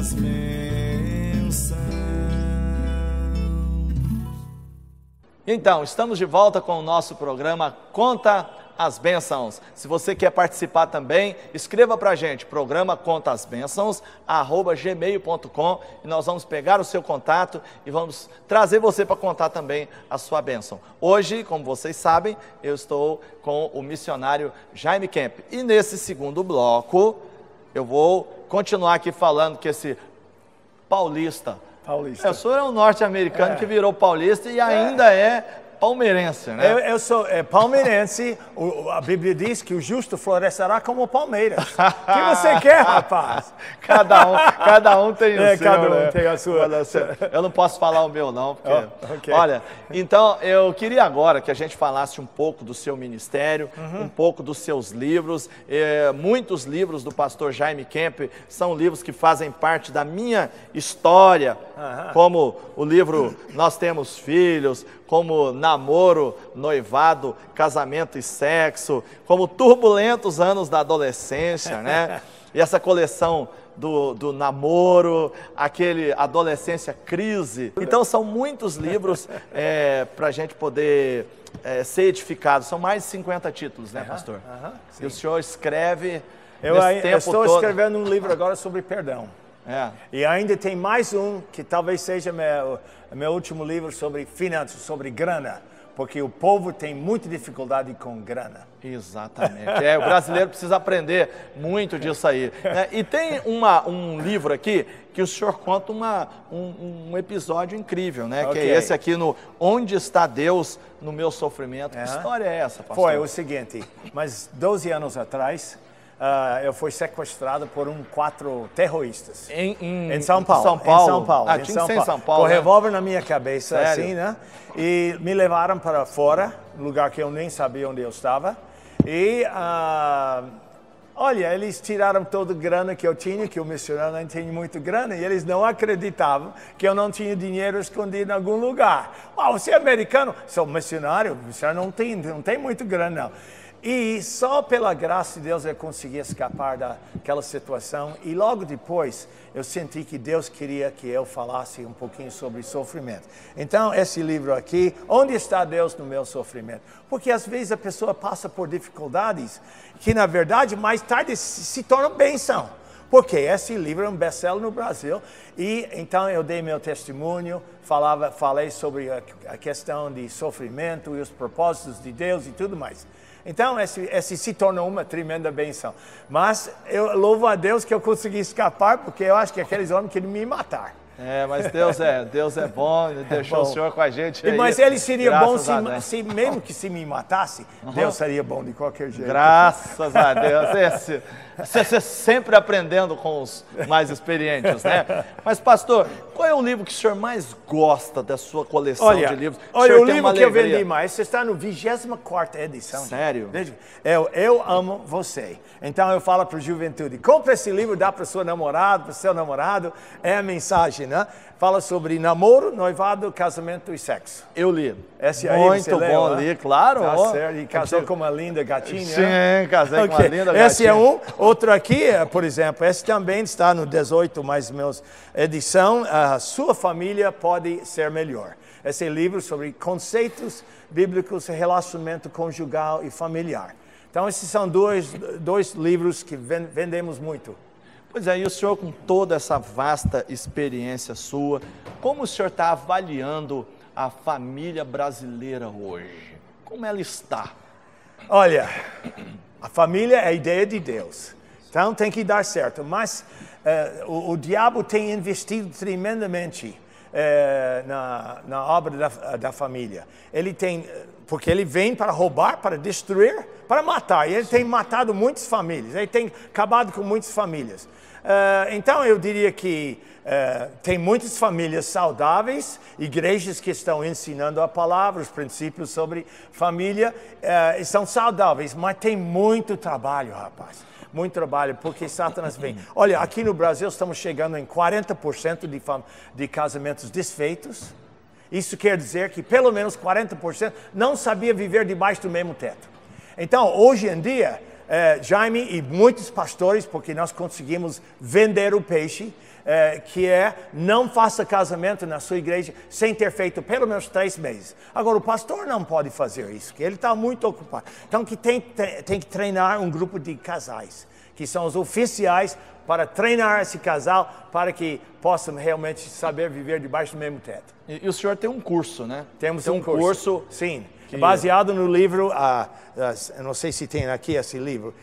as bênçãos. Então, estamos de volta com o nosso programa Conta as Bênçãos. Se você quer participar também, escreva pra gente, programa Conta as Bênçãos, @gmail.com, e nós vamos pegar o seu contato e vamos trazer você para contar também a sua bênção. Hoje, como vocês sabem, eu estou com o missionário Jaime Kemp. E nesse segundo bloco, eu vou continuar aqui falando que esse paulista. O senhor é um norte-americano que virou paulista e ainda é palmeirense, né? Eu sou palmeirense. A Bíblia diz que o justo florescerá como o Palmeiras. O que você quer, rapaz? Cada um tem o seu. Cada um tem a sua. Eu não posso falar o meu, não. Porque... Oh, okay. Olha, então eu queria agora que a gente falasse um pouco do seu ministério, um pouco dos seus livros. Muitos livros do pastor Jaime Kemp são livros que fazem parte da minha história, como o livro Nós Temos Filhos, como Namoro, Noivado, Casamento e Sexo, como Turbulentos Anos da Adolescência, né? E essa coleção do Namoro, aquele Adolescência Crise. Então são muitos livros para a gente poder ser edificado. São mais de 50 títulos, né, pastor? E o senhor escreve nesse tempo todo. Eu estou escrevendo um livro agora sobre perdão. E ainda tem mais um, que talvez seja meu último livro, sobre finanças, sobre grana. Porque o povo tem muita dificuldade com grana. Exatamente. O brasileiro precisa aprender muito disso aí. Né? E tem um livro aqui que o senhor conta um episódio incrível, né? Okay. Que é esse aqui, no Onde Está Deus no Meu Sofrimento. Que história é essa, pastor? Foi o seguinte, mas 12 anos atrás... eu fui sequestrado por quatro terroristas em São Paulo. Em São Paulo. Com revólver na minha cabeça, assim, né? E me levaram para fora, lugar que eu nem sabia onde eu estava. E olha, eles tiraram toda a grana que eu tinha, que o missionário não tinha muito grana, e eles não acreditavam que eu não tinha dinheiro escondido em algum lugar. Ah, você é americano? Sou missionário, não tem muito grana, não. E só pela graça de Deus eu consegui escapar daquela situação. E logo depois eu senti que Deus queria que eu falasse um pouquinho sobre sofrimento. Então esse livro aqui, Onde Está Deus no Meu Sofrimento? Porque às vezes a pessoa passa por dificuldades que na verdade mais tarde se tornam bênção. Porque esse livro é um best-seller no Brasil. E então eu dei meu testemunho, falei sobre a questão de sofrimento e os propósitos de Deus e tudo mais. Então, esse se tornou uma tremenda benção. Mas eu louvo a Deus que eu consegui escapar, porque eu acho que aqueles homens queriam me matar. Mas Deus é bom, deixou o senhor com a gente. Mas ele seria bom se mesmo que se me matasse, Deus seria bom de qualquer jeito. Graças a Deus. Você sempre aprendendo com os mais experientes, né? Mas, pastor, qual é o livro que o senhor mais gosta da sua coleção de livros? Olha, o livro que eu vendi mais, você está no 24ª edição. Sério? Eu Amo Você. Então, eu falo para a juventude, compra esse livro, dá para o seu namorado, é a mensagem, né? Fala sobre namoro, noivado, casamento e sexo. Eu li. Esse aí você leu, muito bom, né? Li, claro. Tá certo. E casou com uma linda gatinha. Sim, casei com uma linda gatinha. Esse é um. Outro aqui, por exemplo, esse também está no 18, mais ou menos, edição, A Sua Família Pode Ser Melhor. Esse livro sobre conceitos bíblicos, relacionamento conjugal e familiar. Então, esses são dois livros que vendemos muito. Pois é, e o senhor, com toda essa vasta experiência sua, como o senhor está avaliando a família brasileira hoje? Como ela está? Olha, a família é a ideia de Deus. Então tem que dar certo. Mas o diabo tem investido tremendamente na obra da família. Ele tem... Porque ele vem para roubar, para destruir, para matar. E ele tem matado muitas famílias. Ele tem acabado com muitas famílias. Então, eu diria que tem muitas famílias saudáveis, igrejas que estão ensinando a palavra, os princípios sobre família, são saudáveis, mas tem muito trabalho, rapaz. Muito trabalho, porque Satanás vem. Olha, aqui no Brasil estamos chegando em 40% de casamentos desfeitos. Isso quer dizer que pelo menos 40% não sabia viver debaixo do mesmo teto. Então, hoje em dia, Jaime e muitos pastores, porque nós conseguimos vender o peixe, que é não faça casamento na sua igreja sem ter feito pelo menos 3 meses. Agora, o pastor não pode fazer isso, que ele está muito ocupado. Então, que tem que treinar um grupo de casais, que são os oficiais, para treinar esse casal, para que possam realmente saber viver debaixo do mesmo teto. E o senhor tem um curso, né? Temos um curso. Sim. Que... baseado no livro, não sei se tem aqui esse livro,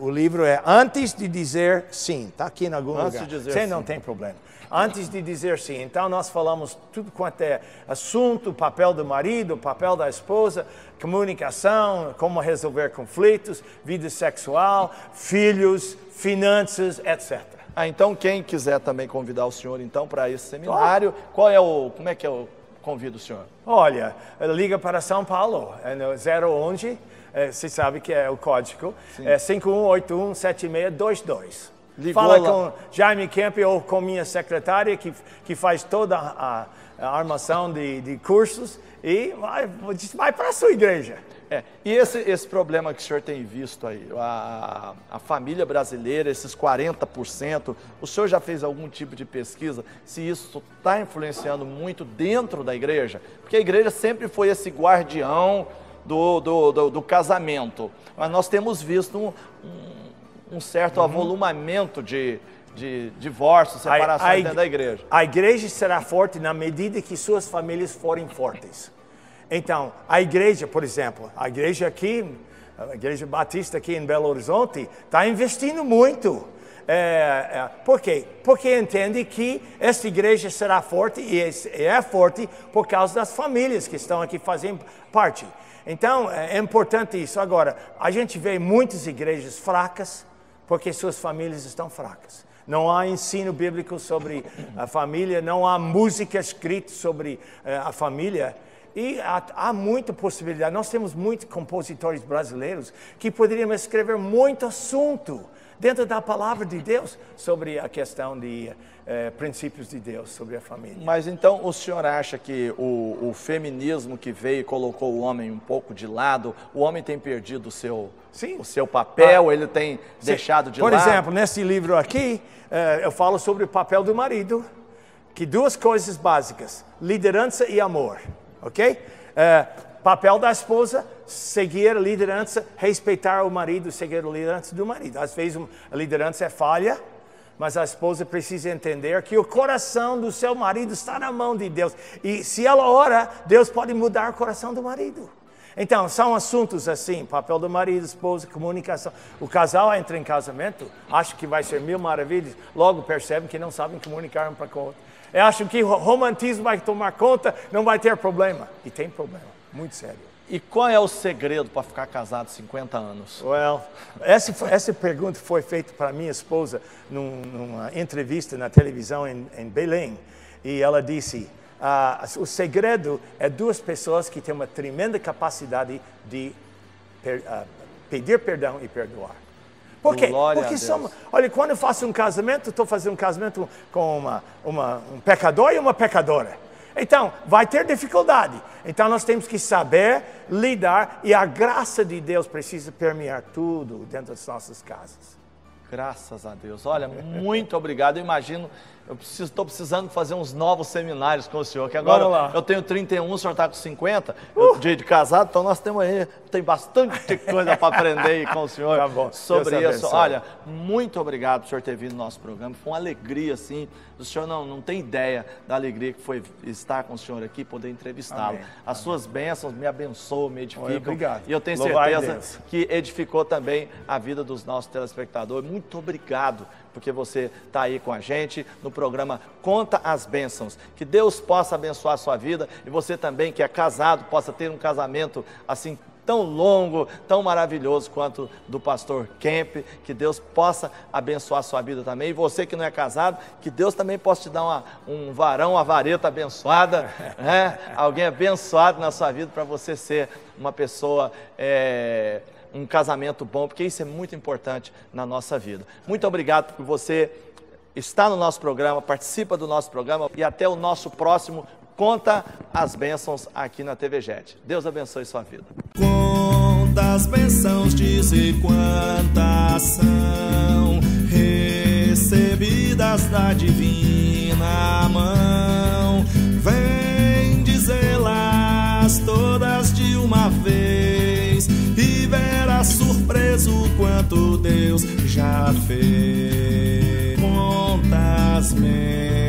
o livro é Antes de Dizer Sim, está aqui em algum lugar. Antes de dizer sim. Não tem problema. Antes de Dizer Sim, então nós falamos tudo quanto é assunto, papel do marido, papel da esposa, comunicação, como resolver conflitos, vida sexual, filhos, finanças, etc. Ah, então quem quiser também convidar o senhor então para esse seminário, como é que eu convido o senhor? Olha, liga para São Paulo, é no 011, você sabe que é o código, sim. É 51817622. Ligou. Fala com Jaime Kemp ou com minha secretária, que faz toda a armação de cursos, e vai para a sua igreja. E esse problema que o senhor tem visto aí, a família brasileira, esses 40%, o senhor já fez algum tipo de pesquisa se isso está influenciando muito dentro da igreja? Porque a igreja sempre foi esse guardião do casamento, mas nós temos visto um certo avolumamento de divórcio, separação dentro da igreja. A igreja será forte na medida que suas famílias forem fortes. Então, a igreja, por exemplo, a igreja aqui, a Igreja Batista aqui em Belo Horizonte, está investindo muito. Por quê? Porque entende que essa igreja será forte e é forte por causa das famílias que estão aqui fazendo parte. Então, é importante isso. Agora, a gente vê muitas igrejas fracas porque suas famílias estão fracas. Não há ensino bíblico sobre a família, não há música escrita sobre a família. E há muita possibilidade. Nós temos muitos compositores brasileiros que poderiam escrever muito assunto dentro da palavra de Deus sobre a questão de princípios de Deus, sobre a família. Mas então o senhor acha que o feminismo que veio e colocou o homem um pouco de lado, o homem tem perdido o seu papel, ele tem deixado de lado? Por exemplo, nesse livro aqui, eu falo sobre o papel do marido, que duas coisas básicas, liderança e amor. Ok? Papel da esposa, seguir a liderança, respeitar o marido, seguir a liderança do marido. Às vezes a liderança é falha, mas a esposa precisa entender que o coração do seu marido está na mão de Deus. E se ela ora, Deus pode mudar o coração do marido. Então, são assuntos assim, papel do marido, esposa, comunicação. O casal entra em casamento, acha que vai ser mil maravilhas, logo percebe que não sabem comunicar um para o outro. Acham que o romantismo vai tomar conta, não vai ter problema. E tem problema, muito sério. E qual é o segredo para ficar casado 50 anos? Essa pergunta foi feita para minha esposa numa entrevista na televisão em Belém. E ela disse... o segredo é duas pessoas que têm uma tremenda capacidade de pedir perdão e perdoar. Por quê? Porque somos... Olha, quando eu faço um casamento, estou fazendo um casamento com um pecador e uma pecadora. Então, vai ter dificuldade. Então, nós temos que saber lidar, e a graça de Deus precisa permear tudo dentro das nossas casas. Graças a Deus. Olha, muito obrigado. Eu imagino, estou precisando fazer uns novos seminários com o senhor, que agora eu tenho 31, o senhor está com 50, de casado, então nós temos aí, tem bastante coisa para aprender aí com o senhor sobre isso. Olha, muito obrigado por o senhor ter vindo no nosso programa, foi uma alegria, assim, o senhor não tem ideia da alegria que foi estar com o senhor aqui, poder entrevistá-lo. As suas bênçãos me abençoam, me edificam. Obrigado. E eu tenho certeza que edificou também a vida dos nossos telespectadores. Muito obrigado, porque você está aí com a gente no programa Conta as Bênçãos. Que Deus possa abençoar a sua vida, e você também que é casado possa ter um casamento assim tão longo, tão maravilhoso quanto do pastor Kemp. Que Deus possa abençoar a sua vida também. E você que não é casado, que Deus também possa te dar um varão, uma vareta abençoada, né? Alguém abençoado na sua vida para você ser uma pessoa... um casamento bom, porque isso é muito importante na nossa vida. Muito obrigado por você estar no nosso programa, participa do nosso programa, e até o nosso próximo Conta as Bênçãos aqui na TV GET. Deus abençoe sua vida. as bênçãos, dizer quantas são recebidas da divina mão. Vem dizê-las todas de uma vez e verás surpreso quanto Deus já fez. Conta as bênçãos.